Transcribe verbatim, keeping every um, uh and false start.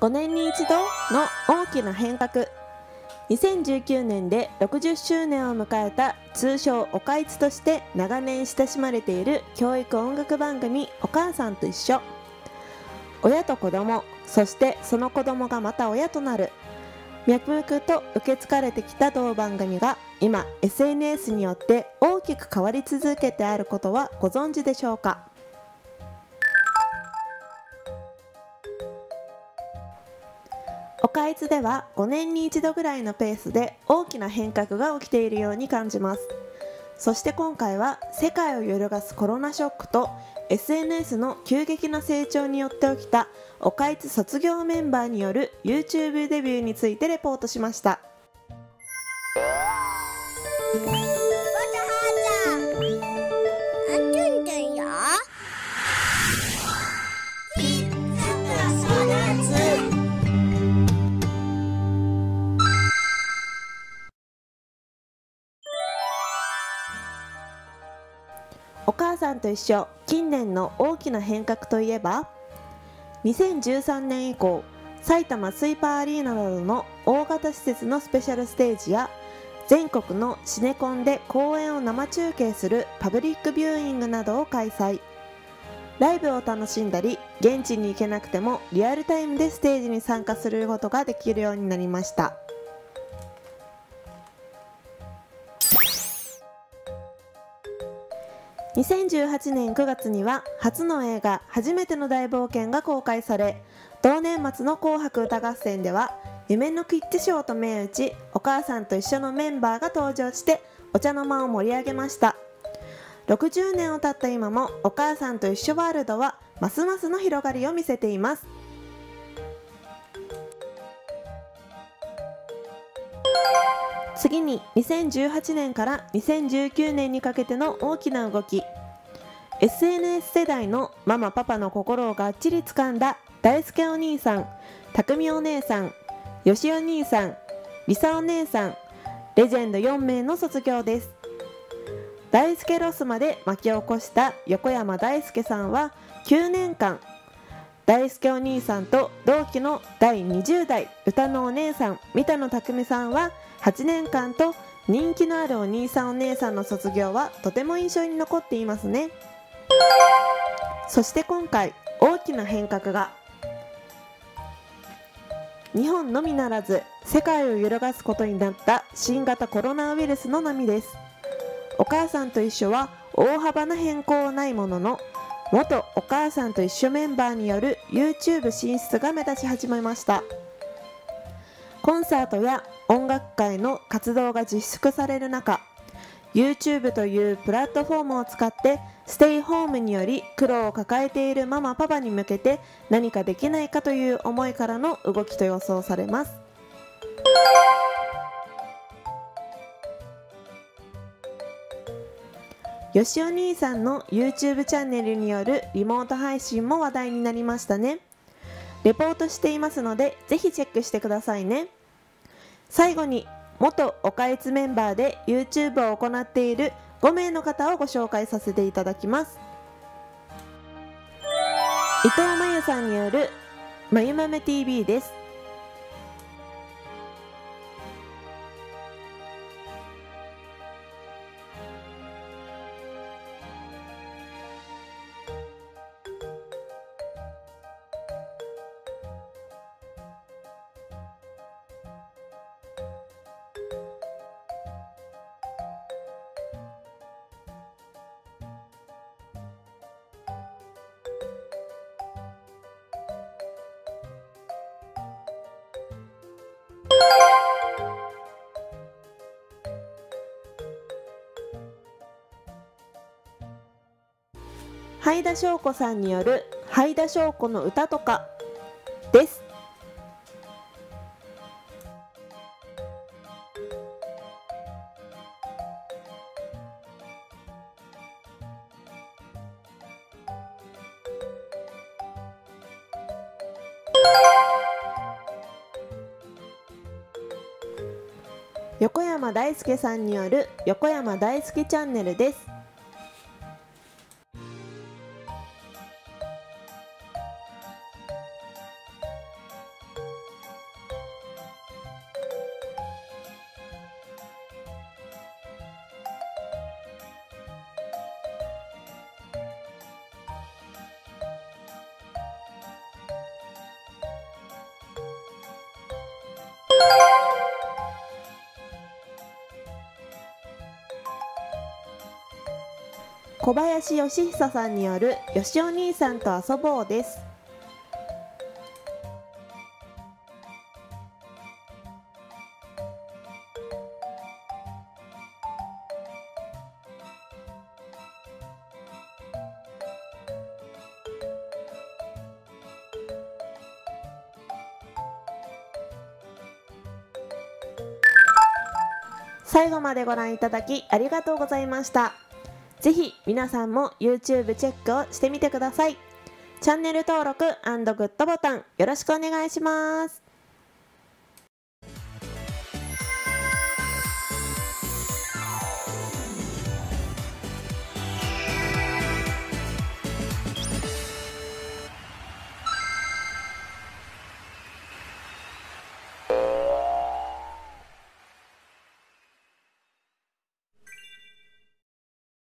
ごねんに一度の大きな変革。にせんじゅうきゅうねんでろくじゅっしゅうねんを迎えた通称「おかいつ」として長年親しまれている教育音楽番組「お母さんといっしょ」。親と子供、そしてその子供がまた親となる、脈々と受け継がれてきた同番組が今 エスエヌエス によって大きく変わり続けてあることはご存知でしょうか。おかいつではごねんに一度ぐらいのペースで大きな変革が起きているように感じます。そして今回は世界を揺るがすコロナショックと エスエヌエス の急激な成長によって起きたおかいつ卒業メンバーによる ユーチューブ デビューについてレポートしました。お母さんと一緒、近年の大きな変革といえば、にせんじゅうさんねん以降、埼玉スイパーアリーナなどの大型施設のスペシャルステージや、全国のシネコンで公演を生中継するパブリックビューイングなどを開催。ライブを楽しんだり、現地に行けなくてもリアルタイムでステージに参加することができるようになりました。にせんじゅうはちねんくがつには初の映画「初めての大冒険」が公開され、同年末の「紅白歌合戦」では夢のキッズショーと銘打ち、お母さんと一緒のメンバーが登場してお茶の間を盛り上げました。ろくじゅうねんを経った今もお母さんと一緒ワールドはますますの広がりを見せています。次ににせんじゅうはちねんからにせんじゅうきゅうねんにかけての大きな動き。 エスエヌエス 世代のママパパの心をがっちり掴んだ大輔お兄さん、匠お姉さん、よしお兄さん、りさお姉さん、レジェンドよんめいの卒業です。大輔ロスまで巻き起こした横山大輔さんはきゅうねんかん、大輔お兄さんと同期のだいにじゅうだい歌のお姉さん三田野匠さんははちねんかんと、人気のあるお兄さんお姉さんの卒業はとても印象に残っていますね。そして今回大きな変革が、日本のみならず世界を揺るがすことになった新型コロナウイルスの波です。お母さんと一緒は大幅な変更はないものの、元お母さんと一緒メンバーによる ユーチューブ 進出が目立ち始めました。コンサートや音楽界の活動が自粛される中、 ユーチューブ というプラットフォームを使ってステイホームにより苦労を抱えているママパパに向けて何かできないかという思いからの動きと予想されます。よしお兄さんの ユーチューブ チャンネルによるリモート配信も話題になりましたね。レポートしていますのでぜひチェックしてくださいね。最後に元おかいつメンバーで ユーチューブ を行っているごめいの方をご紹介させていただきます。伊藤真由さんによるまゆまめ ティーブイ です。はいだしょうこさんによるはいだしょうこの歌とかです。横山大輔さんによる横山大輔チャンネルです。小林義久さんによる「よしお兄さんと遊ぼう」です。最後までご覧いただきありがとうございました。ぜひ皆さんも YouTube チェックをしてみてください。チャンネル登録&グッドボタンよろしくお願いします。